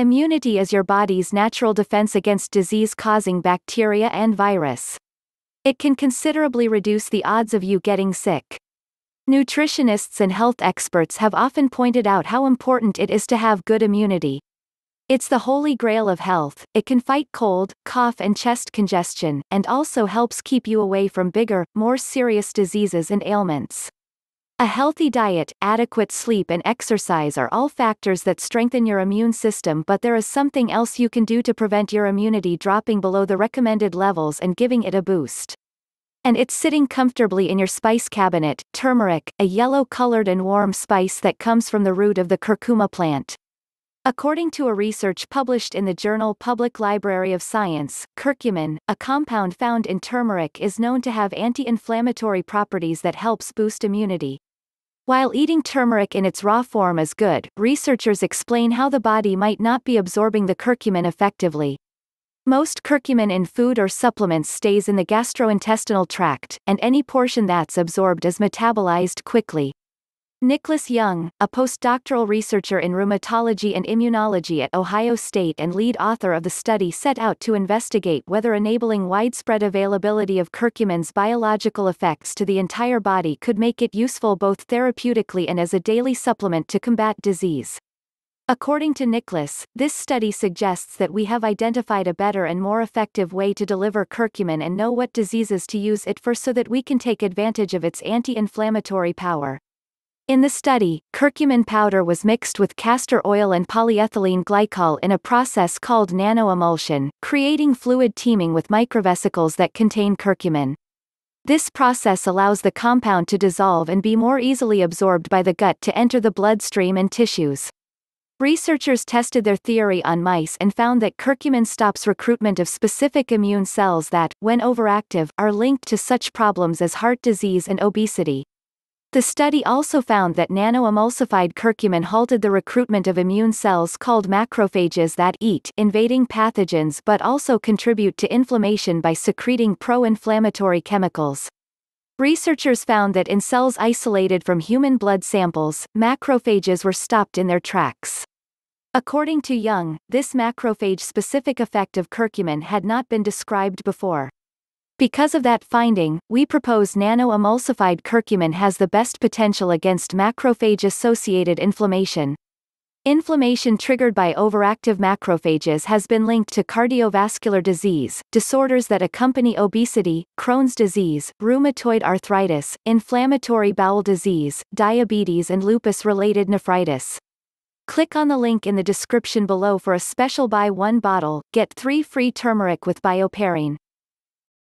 Immunity is your body's natural defense against disease-causing bacteria and virus. It can considerably reduce the odds of you getting sick. Nutritionists and health experts have often pointed out how important it is to have good immunity. It's the holy grail of health. It can fight cold, cough and chest congestion, and also helps keep you away from bigger, more serious diseases and ailments. A healthy diet, adequate sleep and exercise are all factors that strengthen your immune system, but there is something else you can do to prevent your immunity dropping below the recommended levels and giving it a boost. And it's sitting comfortably in your spice cabinet: turmeric, a yellow-colored and warm spice that comes from the root of the curcuma plant. According to a research published in the journal Public Library of Science, curcumin, a compound found in turmeric, is known to have anti-inflammatory properties that helps boost immunity. While eating turmeric in its raw form is good, researchers explain how the body might not be absorbing the curcumin effectively. Most curcumin in food or supplements stays in the gastrointestinal tract, and any portion that's absorbed is metabolized quickly. Nicholas Young, a postdoctoral researcher in rheumatology and immunology at Ohio State and lead author of the study, set out to investigate whether enabling widespread availability of curcumin's biological effects to the entire body could make it useful both therapeutically and as a daily supplement to combat disease. According to Nicholas, this study suggests that we have identified a better and more effective way to deliver curcumin and know what diseases to use it for so that we can take advantage of its anti-inflammatory power. In the study, curcumin powder was mixed with castor oil and polyethylene glycol in a process called nanoemulsion, creating fluid teeming with microvesicles that contain curcumin. This process allows the compound to dissolve and be more easily absorbed by the gut to enter the bloodstream and tissues. Researchers tested their theory on mice and found that curcumin stops recruitment of specific immune cells that, when overactive, are linked to such problems as heart disease and obesity. The study also found that nanoemulsified curcumin halted the recruitment of immune cells called macrophages that eat invading pathogens but also contribute to inflammation by secreting pro-inflammatory chemicals. Researchers found that in cells isolated from human blood samples, macrophages were stopped in their tracks. According to Young, this macrophage-specific effect of curcumin had not been described before. Because of that finding, we propose nanoemulsified curcumin has the best potential against macrophage-associated inflammation. Inflammation triggered by overactive macrophages has been linked to cardiovascular disease, disorders that accompany obesity, Crohn's disease, rheumatoid arthritis, inflammatory bowel disease, diabetes and lupus-related nephritis. Click on the link in the description below for a special buy one bottle, get 3 free turmeric with BioPerine.